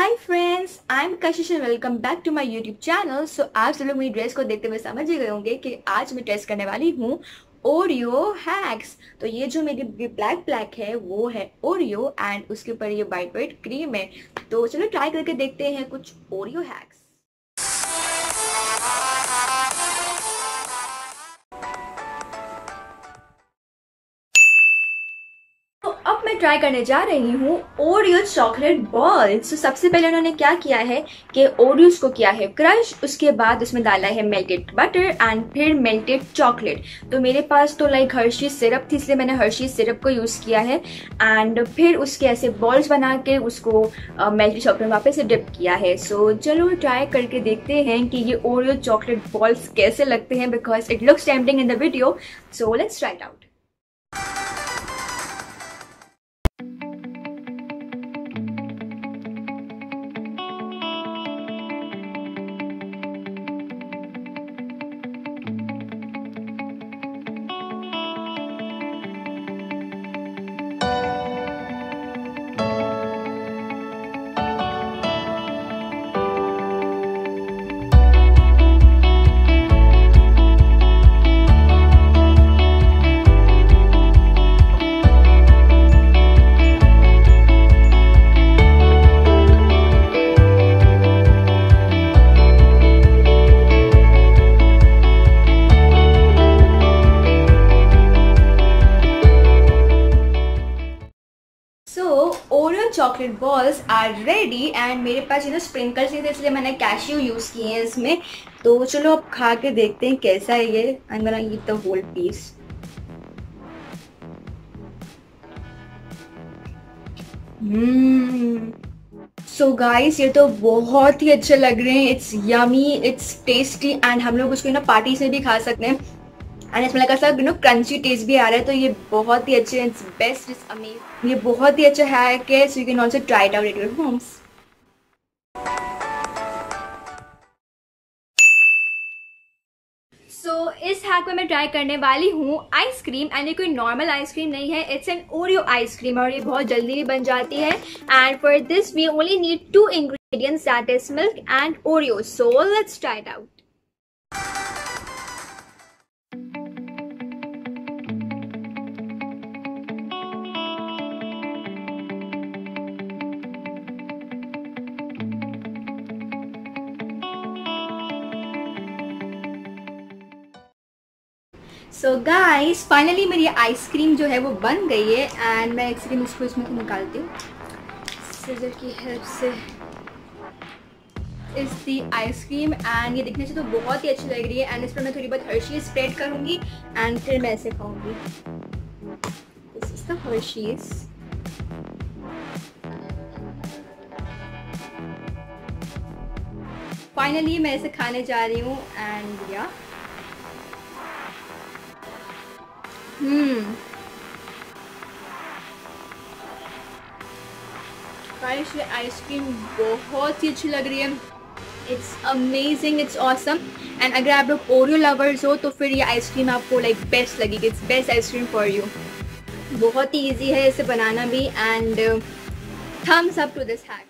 Hi friends, I am Kashish and welcome back to my YouTube channel. So आप सब लोग मेरी ड्रेस को देखते हुए समझ ही गए होंगे कि आज मैं ड्रेस करने वाली हूँ ओरियो हैक्स। तो ये जो मेरी ब्लैक है वो है ओरियो एंड उसके ऊपर ये वाइट क्रीम है। तो चलो ट्राई करके देखते हैं कुछ ओरियो हैक्स। ट्राई करने जा रही हूँ ओरियो चॉकलेट बॉल्स। तो सबसे पहले उन्होंने क्या किया है कि ओरियोज को किया है क्रश, उसके बाद उसमें डाला है मेल्टेड बटर एंड फिर मेल्टेड चॉकलेट। तो मेरे पास तो लाइक हर्शीज सिरप थी, इसलिए मैंने हर्शीज सिरप को यूज़ किया है एंड फिर उसके ऐसे बॉल्स बना के उसको मेल्टेड चॉकलेट वापस से डिप किया है। सो चलो ट्राई करके देखते हैं कि ये ओरियो चॉकलेट बॉल्स कैसे लगते हैं, because it looks tempting in the video. So let's try it out. Chocolate balls are ready and मेरे पास ये ना स्प्रिंकल्स नहीं थे, इसलिए मैंने कैशियो यूज़ किए हैं इसमें। तो चलो अब खा के देखते हैं कैसा है ये। I am gonna eat the whole piece. So guys, ये तो बहुत ही अच्छे लग रहे हैं। It's yummy, it's tasty and हम लोग उसको ना पार्टी से भी खा सकते हैं एंड इसमें लगा सर नो क्रंची टेस्ट भी आ रहा है। तो ये बहुत ही अच्छे, इट्स बेस्ट, इट्स अमेजिंग। ये बहुत ही अच्छा हैक है, so you can also try it out at your homes. So इस हैक में मैं ट्राई करने वाली हूँ आइसक्रीम एंड ये कोई नॉर्मल आइसक्रीम नहीं है, इट्स एन ओरियो आइसक्रीम और ये बहुत जल्दी भी बन जाती है। And for this we only need 2 ingredients, that is milk and Oreo. So let's try it out. So guys, finally मेरी आइसक्रीम जो है वो बन गई है एंड मैं आइसक्रीम इसको इसमें निकालती हूँ सीजर की हेल्प से। इस दी आइसक्रीम एंड ये दिखने से तो बहुत ही अच्छी लग रही है एंड इस पर मैं थोड़ी बहुत हर्शीज स्प्रेड करूँगी एंड फिर मैं ऐसे खाऊँगी। This is the Hershey's. Finally मैं ऐसे खाने जा रही हूँ एंड या गाइस, ये आइसक्रीम बहुत ही अच्छी लग रही है। It's amazing, it's awesome and अगर आप लोग ओरियो लवर्स हो तो फिर ये आइसक्रीम आपको लाइक बेस्ट लगेगी। It's best ice cream for you. बहुत ही ईजी है इसे बनाना भी and thumbs up to this hack.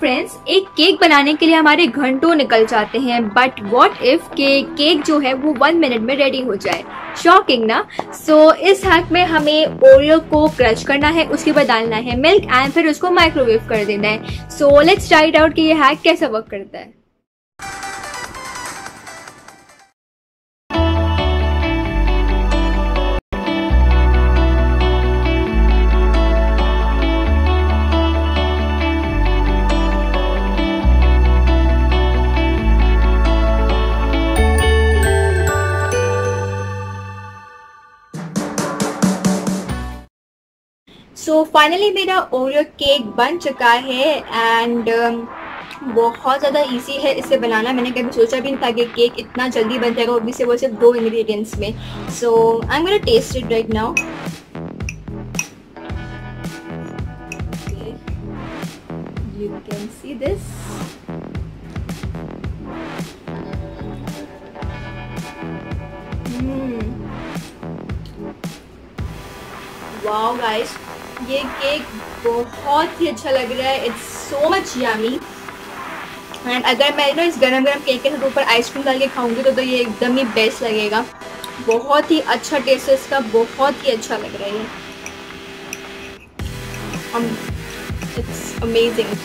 Friends, एक केक बनाने के लिए हमारे घंटों निकल जाते हैं, बट व्हाट इफ के केक जो है वो 1 मिनट में रेडी हो जाए। शॉकिंग ना। सो इस हैक में हमें ओरियो को क्रश करना है, उसके बाद डालना है मिल्क एंड फिर उसको माइक्रोवेव कर देना है। So let's try it out कि ये हैक कैसा वर्क करता है। सो फाइनली मेरा ओरियो केक बन चुका है एंड बहुत ज़्यादा इजी है इसे बनाना। मैंने कभी सोचा भी नहीं था कि केक इतना जल्दी बन जाएगा, वो भी से वो सिर्फ 2 इंग्रेडिएंट्स में। So I am gonna test it right now. You can see this. Wow guys, ये केक बहुत ही अच्छा लग रहा है, it's so much yummy. And अगर मैं ना इस गरम गरम केक के ऊपर आइसक्रीम डाल के खाऊंगी तो ये एकदम ही बेस्ट लगेगा। बहुत ही अच्छा टेस्ट है इसका, बहुत ही अच्छा लग रहा है ये, इट्स अमेजिंग।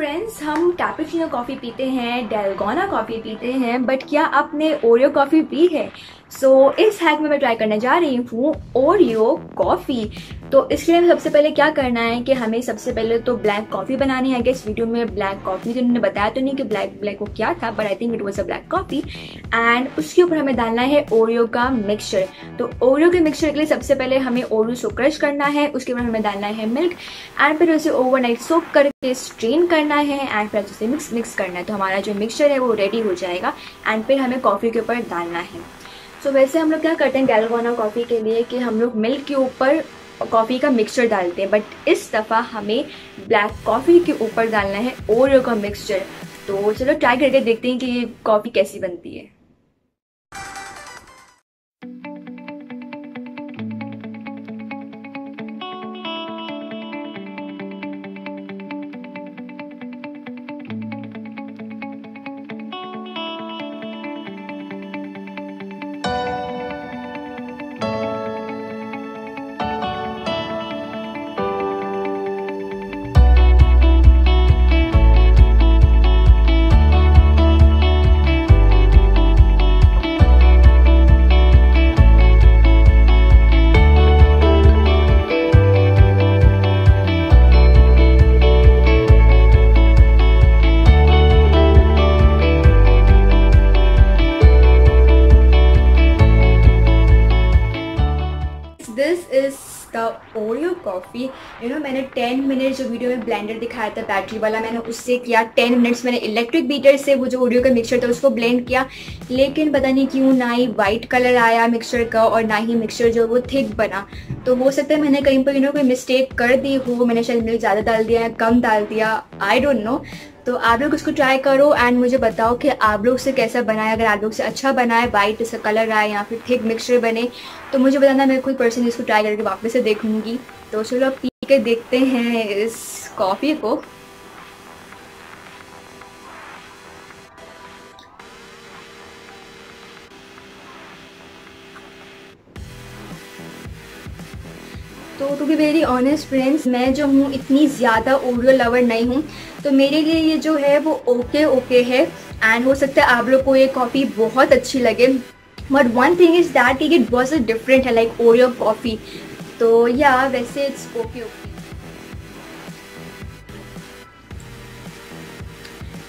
फ्रेंड्स, हम कैपेचिनो कॉफ़ी पीते हैं, डेलगोना कॉफ़ी पीते हैं, बट क्या आपने ओरियो कॉफ़ी पी है? सो इस हैक में मैं ट्राई करने जा रही हूँ ओरियो कॉफ़ी। तो इसके लिए हमें सबसे पहले क्या करना है कि हमें सबसे पहले तो ब्लैक कॉफ़ी बनानी है। इस वीडियो में ब्लैक कॉफ़ी जो उन्होंने बताया तो नहीं कि ब्लैक वो क्या था, but I think it was a black coffee. And उसके ऊपर हमें डालना है ओरियो का मिक्सचर। तो ओरियो के मिक्सचर के लिए सबसे पहले हमें ओरियो को क्रश करना है, उसके ऊपर हमें डालना है मिल्क एंड फिर उसे ओवरनाइट सोक करके स्ट्रेन करना है एंड फिर अच्छे से मिक्स करना है। तो हमारा जो मिक्सचर है वो रेडी हो जाएगा एंड फिर हमें कॉफ़ी के ऊपर डालना है। सो वैसे हम लोग क्या करते हैं डेलगोना कॉफ़ी के लिए कि हम लोग मिल्क के ऊपर कॉफ़ी का मिक्सचर डालते हैं, बट इस दफ़ा हमें ब्लैक कॉफ़ी के ऊपर डालना है ओरियो का मिक्सचर। तो चलो ट्राई करके देखते हैं कि ये कॉफ़ी कैसी बनती है। ओरियो कॉफ़ी यू नो मैंने 10 मिनट जो वीडियो में ब्लेंडर दिखाया था बैटरी वाला, मैंने उससे किया 10 मिनट्स। मैंने इलेक्ट्रिक बीटर से वो जो ओरियो का मिक्सचर था उसको ब्लेंड किया, लेकिन पता नहीं क्यों ना ही वाइट कलर आया मिक्सचर का और ना ही मिक्सचर जो वो थिक बना। तो हो सकता है मैंने कहीं पर यू नो कोई मिस्टेक कर दी हो, मैंने शायद मिल्क ज़्यादा डाल दिया या कम डाल दिया, आई डोंट नो। तो आप लोग उसको ट्राई करो एंड मुझे बताओ कि आप लोग से कैसा बना है। अगर आप लोग से अच्छा बना है, वाइट इसका कलर आए या फिर थिक मिक्सचर बने तो मुझे बताना, मैं खुद पर्सनली इसको ट्राई करके वापस से देखूंगी। तो चलो आप पी के देखते हैं इस कॉफ़ी को। तो to be very honest friends, मैं जो हूँ इतनी ज़्यादा ओरियो लवर नहीं हूँ, तो मेरे लिए ये जो है वो ओके है। एंड हो सकता है आप लोग को ये कॉफ़ी बहुत अच्छी लगे, but one thing is that कि इट वॉज डिफरेंट है लाइक ओरियो कॉफ़ी। तो या वैसे इट्स ओके।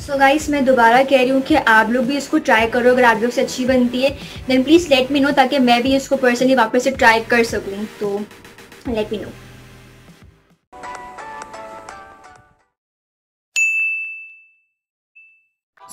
सो गाइस, मैं दोबारा कह रही हूँ कि आप लोग भी इसको ट्राई करो। अगर आप लोग से अच्छी बनती है then please let me know, ताकि मैं भी इसको पर्सनली वापस से ट्राई कर सकूँ। तो let me know।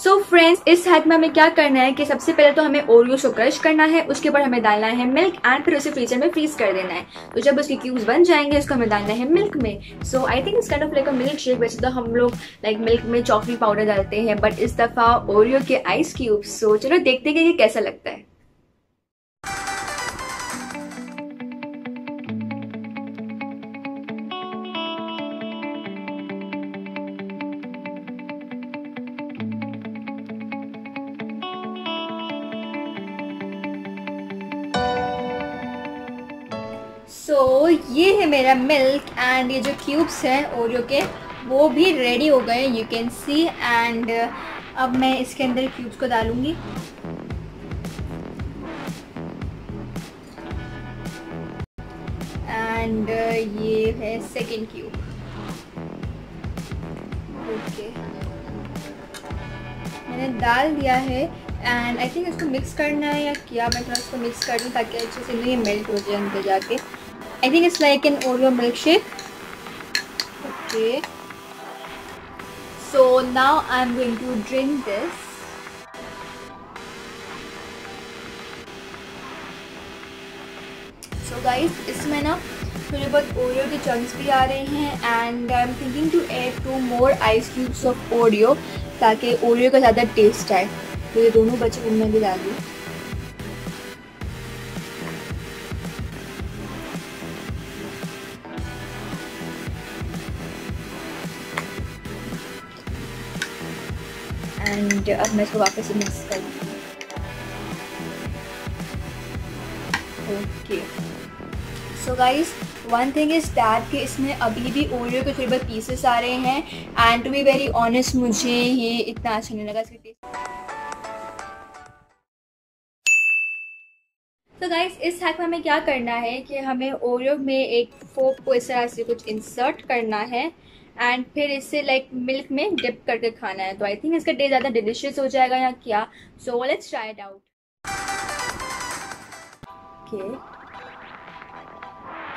So friends, इस हैक में हमें क्या करना है कि सबसे पहले तो हमें ओरियो को क्रश करना है, उसके ऊपर हमें डालना है मिल्क एंड फिर उसे फ्रीजर में फ्रीज कर देना है। तो जब उसके क्यूब्स बन जाएंगे उसको हमें डालना है मिल्क में। So I think is kind of like a milkshake. वैसे तो हम लोग लाइक मिल्क में चॉकलेट पाउडर डालते हैं, बट इस दफ़ा ओरियो के आइस क्यूब्स। सो चलो देखते हैं कि ये कैसा लगता है। सो ये है मेरा मिल्क एंड ये जो क्यूब्स हैं ओरियो के वो भी रेडी हो गए, यू कैन सी। एंड अब मैं इसके अंदर क्यूब्स को डालूंगी। एंड ये है सेकेंड क्यूब। ओके, मैंने डाल दिया है एंड आई थिंक इसको मिक्स करना है या क्या, मैं थोड़ा इसको मिक्स कर दूँ ताकि अच्छे से नहीं मेल्ट हो जाए अंदर जाके। I think it's like an Oreo milkshake. Okay. So now I'm going to drink this. So guys, इसमें ना थोड़े बहुत Oreo के chunks भी आ रहे हैं and I'm thinking to add 2 more ice cubes of Oreo ताकि Oreo का ज़्यादा taste आए। तो ये दोनों बचे हुए मैं भी डाल दूँ। एंड अब मैं इसको वापस मिक्स कर दूँ। Okay so guys, one thing is that कि इसमें अभी भी ओरियो के थोड़े बहुत पीसेस आ रहे हैं and to be very honest मुझे ये इतना अच्छा नहीं लगा इसके टेस्ट। तो गाइज़ इस हैक में हमें क्या करना है कि हमें ओरियो में एक फोक को इस तरह से कुछ इंसर्ट करना है एंड फिर इसे लाइक मिल्क में डिप करके खाना है। तो आई थिंक इसका डे ज़्यादा डिलिशियस हो जाएगा या क्या। So let's try it out.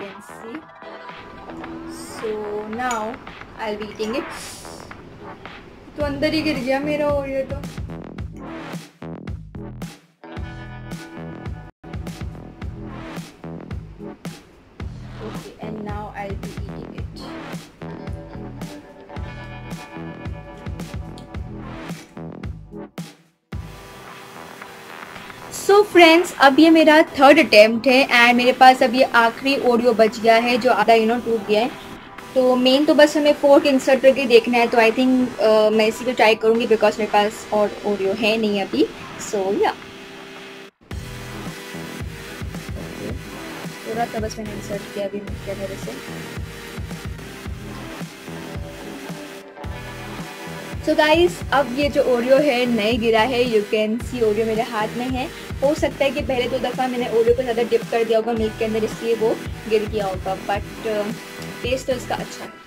Can see. So now I'll be eating it. तो अंदर ही गिर गया मेरा ओरियो। तो okay, and now I'll be eating it. So friends, अब ये मेरा थर्ड अटैम्प्ट है एंड मेरे पास अब ये आखिरी ओरियो बच गया है जो आधा टूट गया है। तो मेन तो बस हमें फोर्क इंसर्ट करके देखना है। तो आई थिंक मैं इसी को ट्राई करूँगी बिकॉज मेरे पास और ओरियो है नहीं अभी। सो या थोड़ा सा बस मैंने इंसर्ट किया अभी क्या मेरे से। सो गाइज, अब ये जो ओरियो है नहीं गिरा है। यू कैन सी ओरियो मेरे हाथ में है। हो सकता है कि पहले दो दफ़ा मैंने ओरियो को ज़्यादा डिप कर दिया होगा मिल्क के अंदर, इसलिए वो गिर गया होगा, बट टेस्ट तो इसका अच्छा है।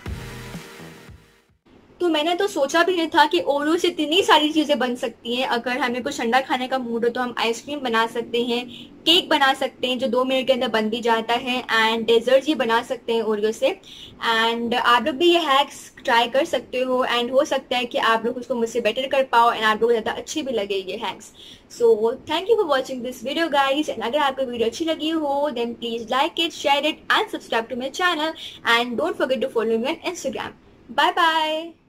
तो मैंने तो सोचा भी नहीं था कि ओरियो से इतनी सारी चीज़ें बन सकती हैं। अगर हमें कुछ ठंडा खाने का मूड हो तो हम आइसक्रीम बना सकते हैं, केक बना सकते हैं जो 2 मिनट के अंदर बन भी जाता है, एंड डेजर्ट ये बना सकते हैं ओरियो से। एंड आप लोग भी ये हैक्स ट्राई कर सकते हो एंड हो सकता है कि आप लोग उसको मुझसे बेटर कर पाओ एंड आप लोग ज़्यादा अच्छे भी लगे ये hacks. So thank you for watching this video guys. And अगर आपको वीडियो अच्छी लगी हो then please like it, share it and subscribe to my channel and don't forget to follow me on Instagram. Bye bye.